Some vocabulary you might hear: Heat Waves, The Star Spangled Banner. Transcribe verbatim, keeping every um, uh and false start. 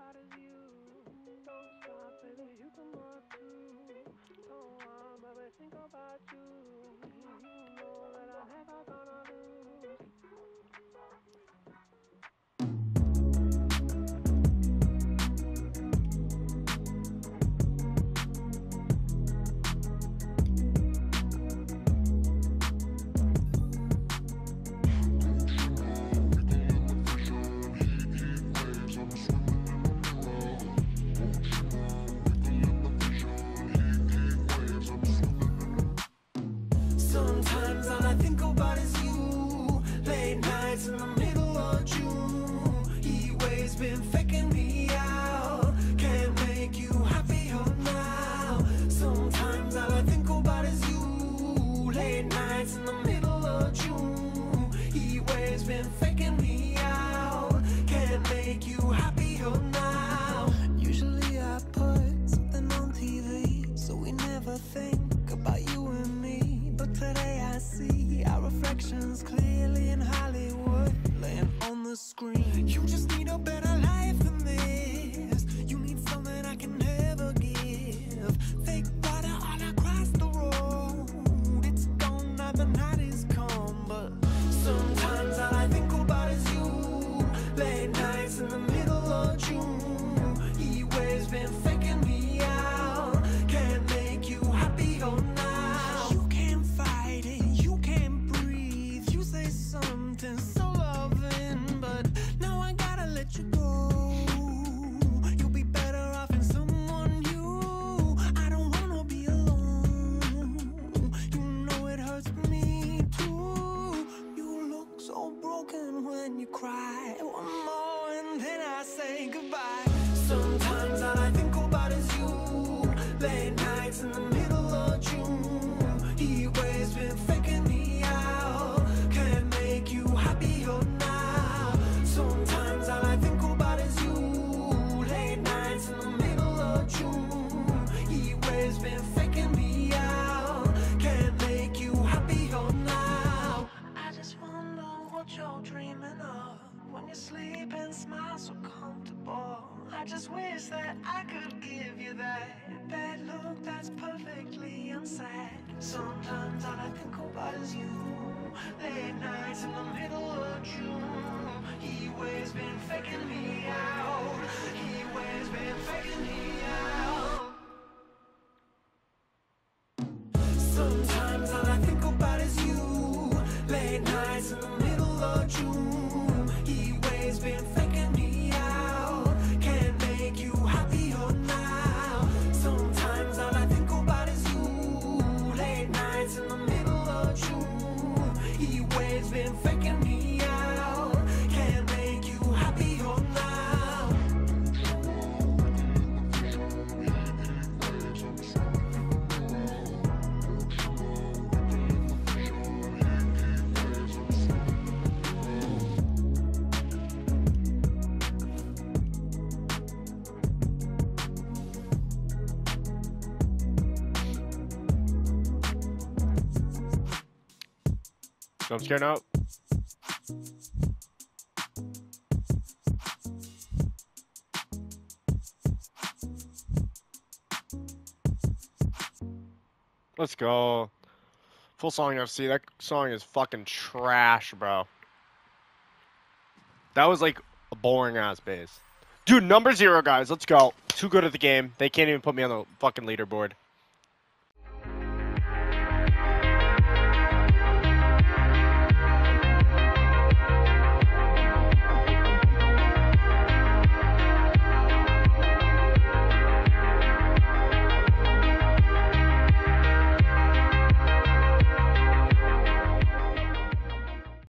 up out of you. Don't stop, baby, you come up too. Go on, baby, think about you. You know that I never gonna lose. Sometimes all I think about is you. Late nights in the middle of June. Heat waves been faking me out. Can't make you happier now. Sometimes all I think about is you. Late nights in the middle of June. Heat waves been faking me out. Can't make you happier now. Usually I put something on T V, so we never think about you and me. Today I see our reflections clearly in Hollywood, laying on the screen. You just need a better life than this. You need something I can never give. Fake water all across the road. It's gone now, the night is come. But sometimes all I think about is you. Late nights in the middle of June. Heat waves been faking me out. Can't make you happy or not. When you cry, one more and then I say goodbye. Sometimes all I think about is you. Late nights in the middle of June. Heat waves been faking me out. Can't make you happier now. Sometimes all I think about is you. Late nights in the middle of June. Heat waves been faking me out. Can't make you happier now. I just wonder what you're dreaming of. When you sleep and smile so comfortable, I just wish that I could give you that that look that's perfectly unsaid. Sometimes all I think about is you. Late nights in the middle of June. Heat waves been faking me out. Heat waves been faking me out. Sometimes all I think about is you. Late nights in the middle of June. Heat waves been faking me out. Can't make you happier now. Sometimes all I think about is you. Late nights in the middle of June. Heat waves been faking me out. Can't make you happier now. I'm scared now. Let's go. Full song F C. That song is fucking trash, bro. That was like a boring ass bass. Dude, number zero, guys. Let's go. Too good at the game. They can't even put me on the fucking leaderboard.